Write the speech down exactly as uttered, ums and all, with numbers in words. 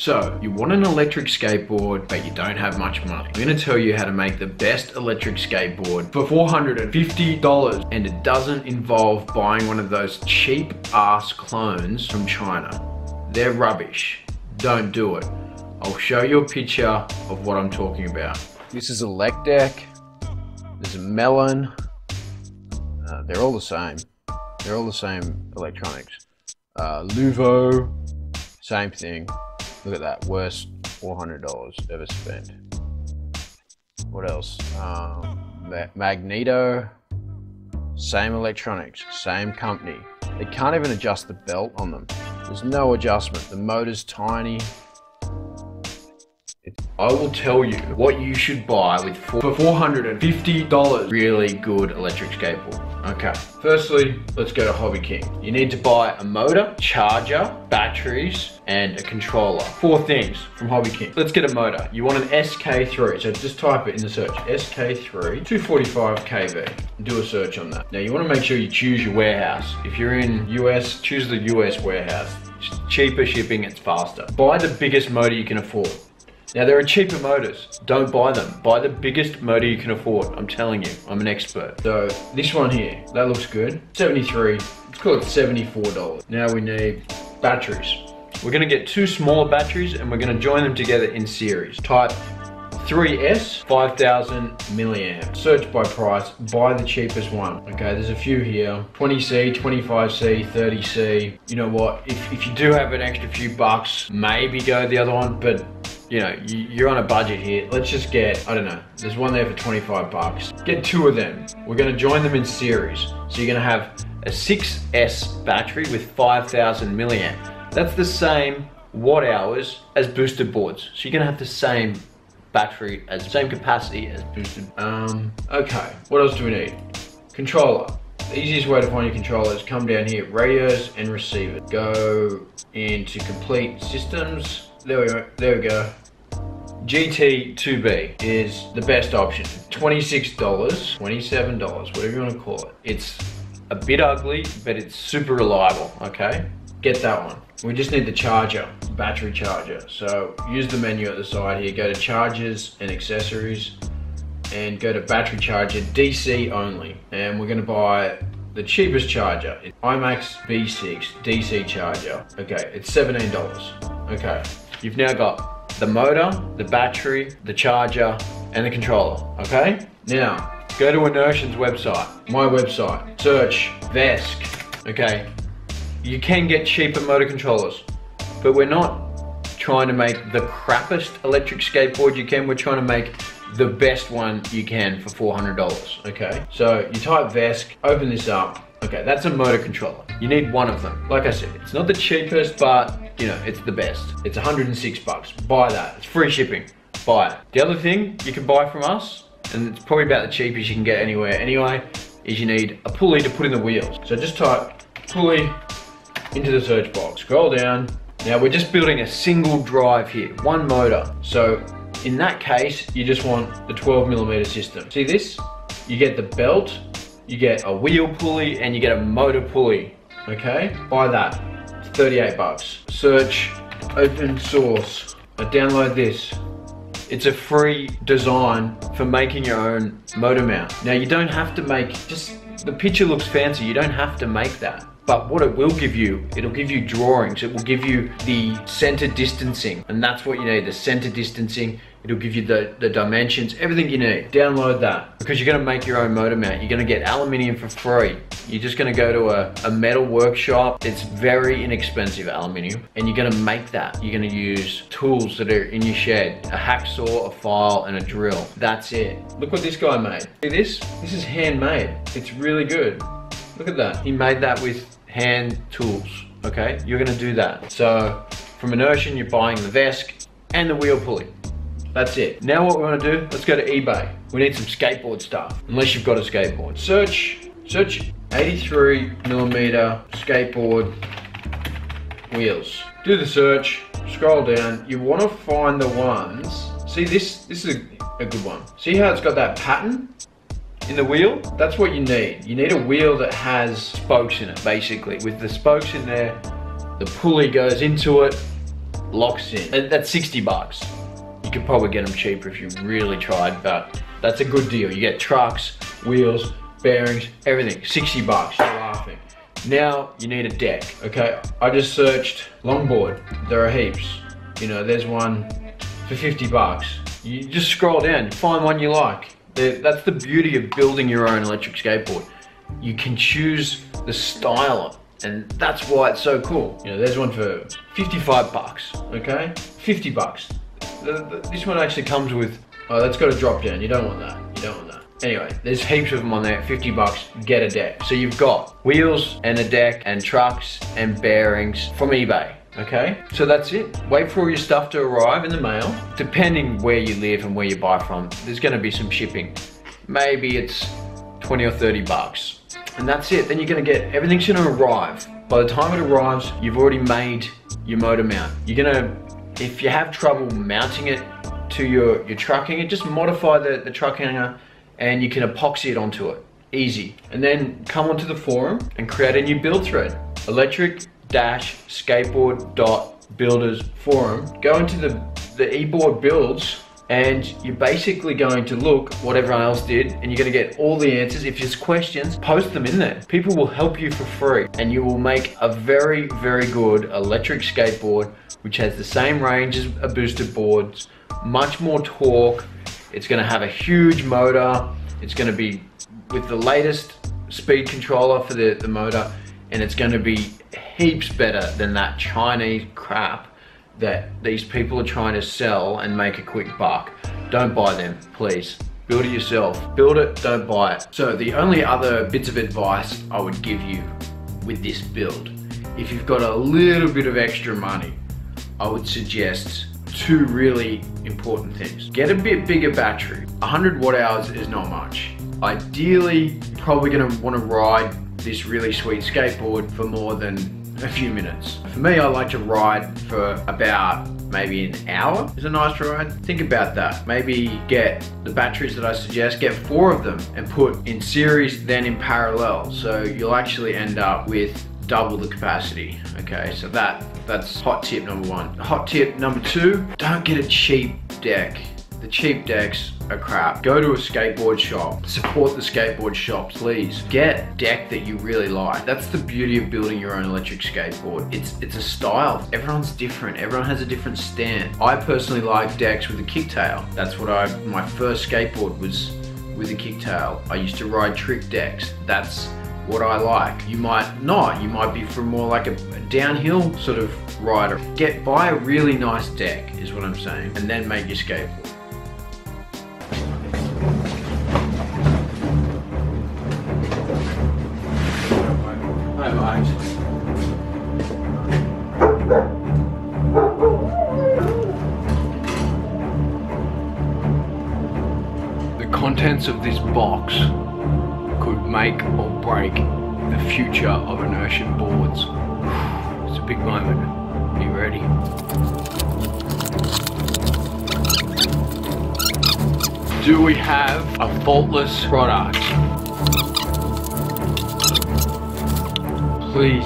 So, you want an electric skateboard, but you don't have much money. I'm gonna tell you how to make the best electric skateboard for four hundred fifty dollars. And it doesn't involve buying one of those cheap ass clones from China. They're rubbish. Don't do it. I'll show you a picture of what I'm talking about. This is a LecDeck. There's a Melon. Uh, they're all the same. They're all the same electronics. Uh, Luvo, same thing. Look at that, worst four hundred dollars ever spent. What else? Um, Magneto, same electronics, same company. They can't even adjust the belt on them. There's no adjustment. The motor's tiny. It's I will tell you what you should buy with four, for four hundred fifty dollars. Really good electric skateboard. Okay, firstly, let's go to Hobby King. You need to buy a motor, charger, batteries, and a controller. Four things from Hobby King. Let's get a motor. You want an S K three, so just type it in the search. S K three two forty-five K V. Do a search on that. Now you want to make sure you choose your warehouse. If you're in U S, choose the U S warehouse. It's cheaper shipping, it's faster. Buy the biggest motor you can afford. Now there are cheaper motors, don't buy them. Buy the biggest motor you can afford, I'm telling you, I'm an expert. So this one here, that looks good, seventy-three, let's call it seventy-four dollars. Now we need batteries. We're gonna get two smaller batteries and we're gonna join them together in series. Type three S, five thousand milliamp. Search by price, buy the cheapest one. Okay, there's a few here, twenty C, twenty-five C, thirty C. You know what, if, if you do have an extra few bucks, maybe go the other one, but you know, you're on a budget here. Let's just get, I don't know, there's one there for twenty-five bucks. Get two of them. We're gonna join them in series. So you're gonna have a six S battery with five thousand milliamp. That's the same watt hours as booster boards. So you're gonna have the same battery, as same capacity as boosted. Um, okay, what else do we need? Controller. The easiest way to find your controller is come down here, radios and receivers. Go into complete systems. There we go, there we go. G T two B is the best option. twenty-six dollars, twenty-seven dollars, whatever you want to call it. It's a bit ugly, but it's super reliable, okay? Get that one. We just need the charger, battery charger. So use the menu at the side here, go to chargers and accessories, and go to battery charger, D C only. And we're gonna buy the cheapest charger, IMAX B six D C charger. Okay, it's seventeen dollars, okay. You've now got the motor, the battery, the charger, and the controller, okay? Now, go to Inertion's website, my website, search V E S C, okay? You can get cheaper motor controllers, but we're not trying to make the crappest electric skateboard you can, we're trying to make the best one you can for four hundred dollars, okay? So you type V E S C, open this up, okay, that's a motor controller. You need one of them. Like I said, it's not the cheapest, but you know, it's the best. It's one hundred six bucks, buy that. It's free shipping, buy it. The other thing you can buy from us, and it's probably about the cheapest you can get anywhere anyway, is you need a pulley to put in the wheels. So just type pulley into the search box, scroll down. Now we're just building a single drive here, one motor. So in that case, you just want the twelve millimeter system. See this? You get the belt, you get a wheel pulley, and you get a motor pulley, okay? Buy that, it's thirty-eight bucks. Search open source, I download this. It's a free design for making your own motor mount. Now you don't have to make, just the picture looks fancy, you don't have to make that. But what it will give you, it'll give you drawings, it will give you the center distancing, and that's what you need, the center distancing. It'll give you the, the dimensions, everything you need. Download that, because you're gonna make your own motor mount. You're gonna get aluminium for free. You're just gonna go to a, a metal workshop. It's very inexpensive aluminium, and you're gonna make that. You're gonna use tools that are in your shed, a hacksaw, a file, and a drill. That's it. Look what this guy made. See this? This is handmade. It's really good. Look at that. He made that with hand tools, okay? You're gonna do that. So from Inertion, you're buying the V E S C and the wheel pulley. That's it. Now what we want to do, let's go to eBay. We need some skateboard stuff, unless you've got a skateboard. Search, search eighty-three millimeter skateboard wheels. Do the search, scroll down. You want to find the ones. See this, this is a, a good one. See how it's got that pattern in the wheel? That's what you need. You need a wheel that has spokes in it, basically. With the spokes in there, the pulley goes into it, locks in. That, that's sixty bucks. You could probably get them cheaper if you really tried, but that's a good deal. You get trucks, wheels, bearings, everything. sixty bucks, you're laughing. Now you need a deck. Okay, I just searched longboard. There are heaps. You know, there's one for fifty bucks. You just scroll down, find one you like. That's the beauty of building your own electric skateboard. You can choose the styler, and that's why it's so cool. You know, there's one for fifty-five bucks, okay? fifty bucks. The, the, this one actually comes with, oh, that's got a drop down. You don't want that, you don't want that. Anyway, there's heaps of them on there, fifty bucks, get a deck. So you've got wheels and a deck and trucks and bearings from eBay. Okay, so that's it. Wait for all your stuff to arrive in the mail. Depending where you live and where you buy from, there's gonna be some shipping. Maybe it's twenty or thirty bucks. And that's it, then you're gonna get, everything's gonna arrive. By the time it arrives, you've already made your motor mount. You're gonna, if you have trouble mounting it to your, your truck hanger, just modify the, the truck hanger and you can epoxy it onto it, easy. And then come onto the forum and create a new build thread. Electric dash skateboard dot builders forum. Go into the the eboard builds and you're basically going to look what everyone else did and you're going to get all the answers. If there's questions, post them in there. People will help you for free and you will make a very, very good electric skateboard which has the same range as a booster board, much more torque. It's going to have a huge motor. It's going to be with the latest speed controller for the, the motor, and it's going to be heaps better than that Chinese crap that these people are trying to sell and make a quick buck. Don't buy them, please. Build it yourself. Build it, don't buy it. So the only other bits of advice I would give you with this build, if you've got a little bit of extra money, I would suggest two really important things. Get a bit bigger battery. one hundred watt hours is not much. Ideally, you're probably gonna wanna ride this really sweet skateboard for more than a few minutes. For me, I like to ride for about maybe an hour is a nice ride. Think about that. Maybe get the batteries that I suggest, get four of them and put in series then in parallel. So you'll actually end up with double the capacity. Okay, so that that's hot tip number one. Hot tip number two, don't get a cheap deck. The cheap decks are crap. Go to a skateboard shop. Support the skateboard shop, please. Get a deck that you really like. That's the beauty of building your own electric skateboard. It's it's a style. Everyone's different. Everyone has a different stand. I personally like decks with a kicktail. That's what I, my first skateboard was with a kicktail. I used to ride trick decks. That's what I like. You might not. You might be from more like a downhill sort of rider. Get, buy a really nice deck is what I'm saying, and then make your skateboard. Of this box could make or break the future of Inertion boards. It's a big moment. Be ready. Do we have a faultless product? Please.